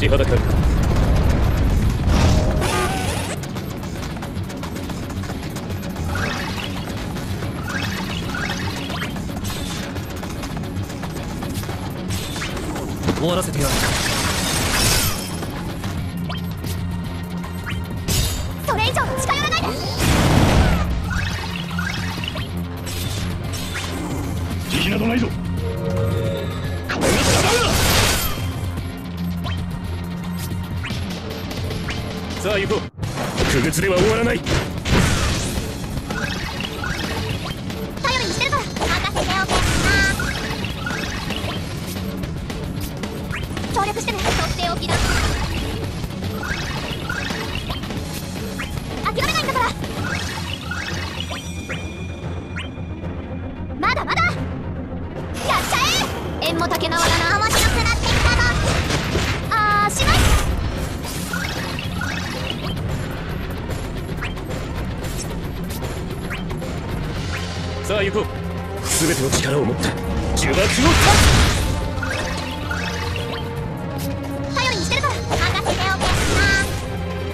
立ちはだかる。終わらせてやる。それ以上近寄らないで。危機などないぞ。さあ行こう。区別では終わらない。頼りにしてるから任せておけ。協力してね。とっておきだ。諦めないんだから。まだまだやっちゃえ。縁も竹縄だな。面白くなってきたぞ。あーしまい。さあ行こう。すべての力を持って呪縛を断つ。頼りにしてるから任せてお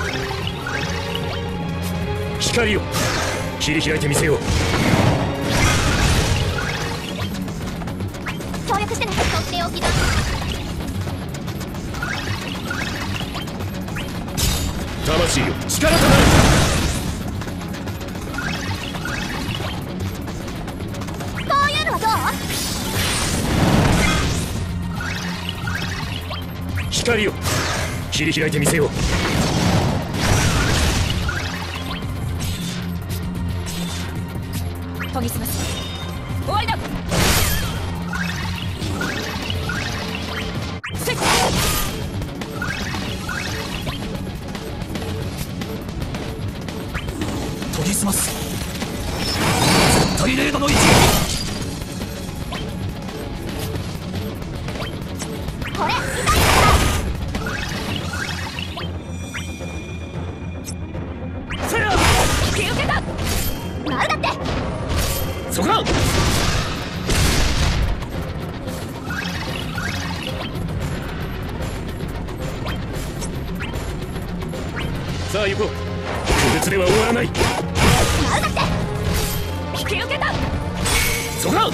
け。光を切り開いてみせよう。協力してね。とっておきだ。魂よ力となる。光を切り開いてみせよう。研ぎ澄ます。終わりだ。研ぎ澄ます。絶対レーダの位置。そこだ。さあ行こう。拒絶では終わらない。なんだって。引き受けた。そこだ。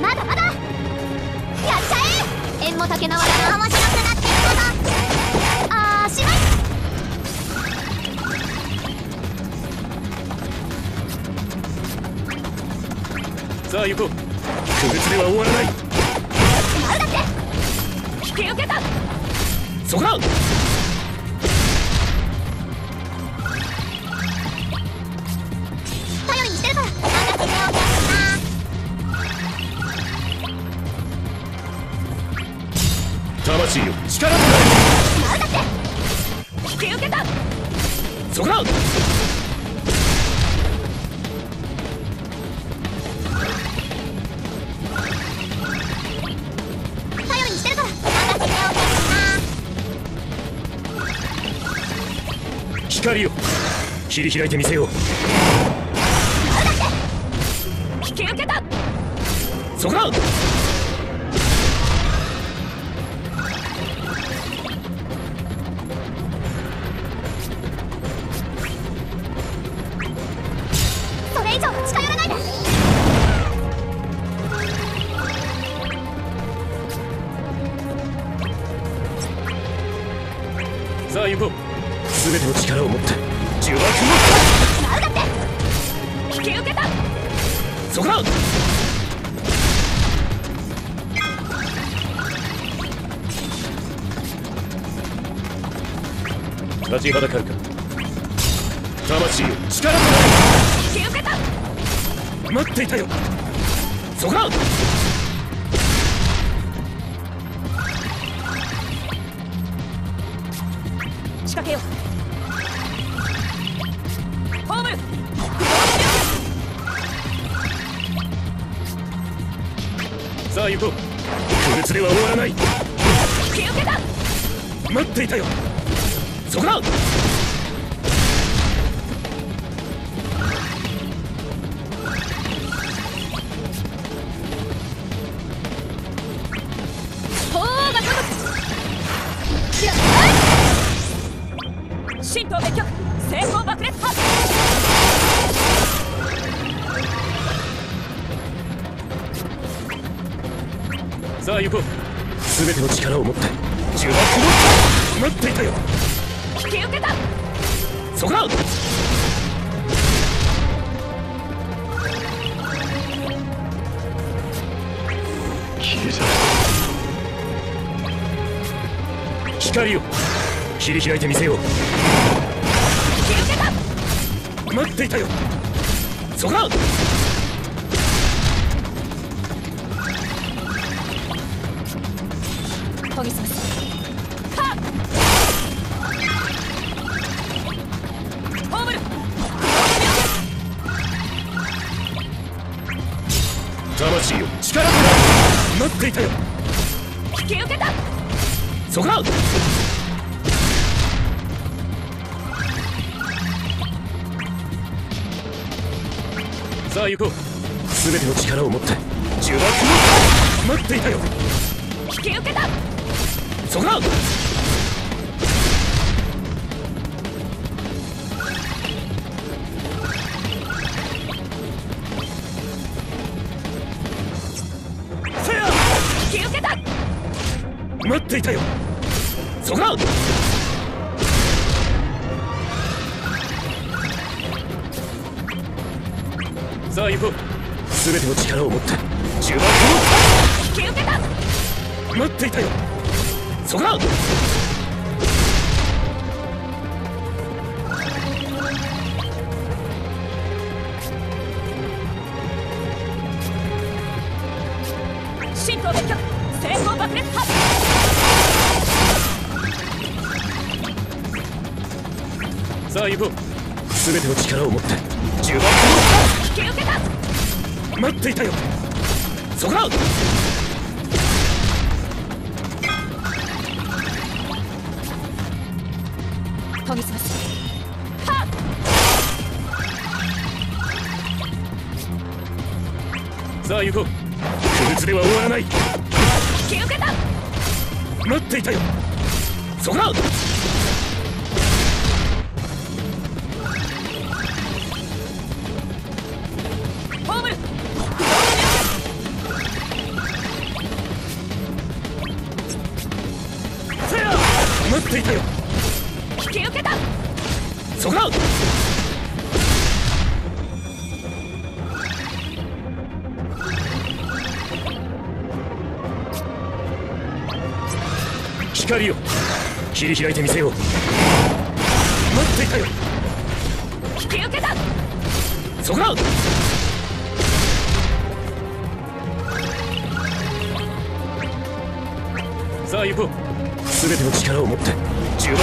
まだまだやっちゃえ。縁も竹縄だな。面白くなってきたぞ。さあ行こう。区別では終わらない。なんだって。引き受けた。そこだ。頼りにしてるから任せておけ。魂よ力となる。なんだって。引き受けた。そこだ。光を切り開いてみせよう。引き受けた。そこだ。それ以上近寄らないで。さあ行こう。すべての力を持って呪縛を断つ。なんだって。引き受けた。そこだ。立ちはだかるか。魂を力となる。引き受けた。待っていたよ。そこだ。仕掛けよう。さあ行こう。拒絶では終わらない。引き受けた。待っていたよ。そこだ。神道滅却成功爆裂発さあ行こう。すべての力を持って呪縛を待っていたよ。引き受けた。そこだ。光を切り開いてみせよう。引き受けた。待っていたよ。そこだ。研ぎ澄ます。はっ。ホームル魂を力で待っていたよ。引き受けた。そこだ。さあ行こう。すべての力を持って呪縛を待っていたよ。引き受けた。そこだ。せや。引き受けた。待っていたよ。そこだ。さあ行こう。すべての力を持って呪縛を引き受けた。待っていたよ。そこだ。神道滅却成功爆裂発。さあ行こう。すべての力を持って呪縛を引き受けた。待っていたよ。そこだ。研ぎ澄ます。はっ。さあ行こう。不物では終わらない。引き受けた。待っていたよ。そこだ。ホームル。せや。待っていたよ。引き受けた。そこだ。光を切り開いてみせよう。待っていたよ。引き受けた。そこだ。さあ行こう。すべての力を持って呪縛を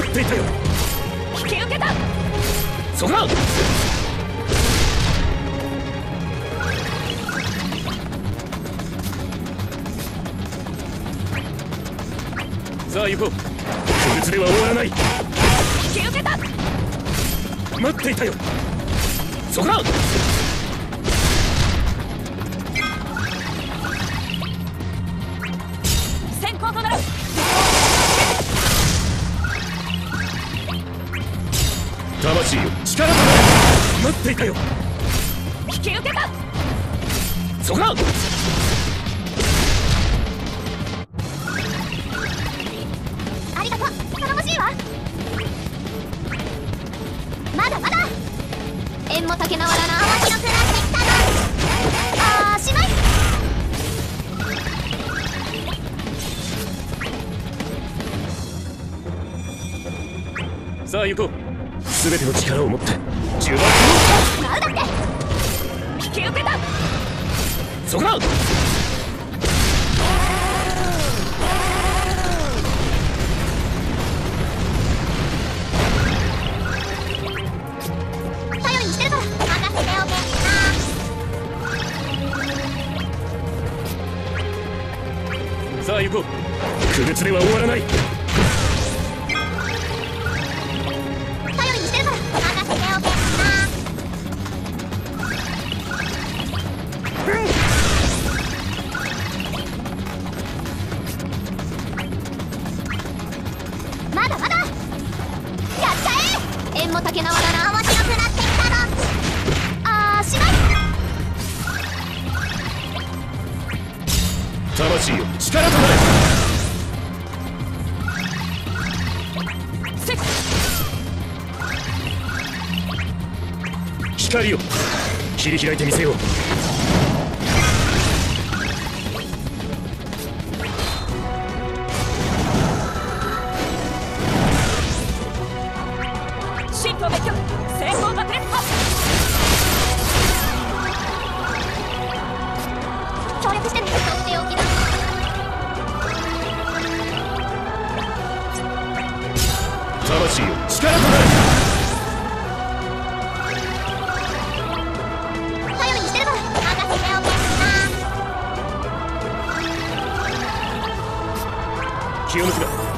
待っていたよ。引き受けた。そこだ。さあ行こう。不物では終わらない。引き受けた。待っていたよ。そこだ。先行となる。魂を力で待っていたよ。引き受けた。そこだ。ありがとう。頼もしいわ。まだまだ縁も竹縄だな。面白くなってきたぞ。おしまい。さあ行こう。すべての力を持って呪縛を舞うだって。引き受けた。そこだ。頼りにしてるから任せておけな。さあ行こう。区別では終わらない。も竹縄だな。面白くなってきたぞ。あーしまい。魂よ、力となれ。光を切り開いてみせよう。シート滅却、成功爆裂破。協力してみるとっておきな。魂よ、力となれ。気を抜くな。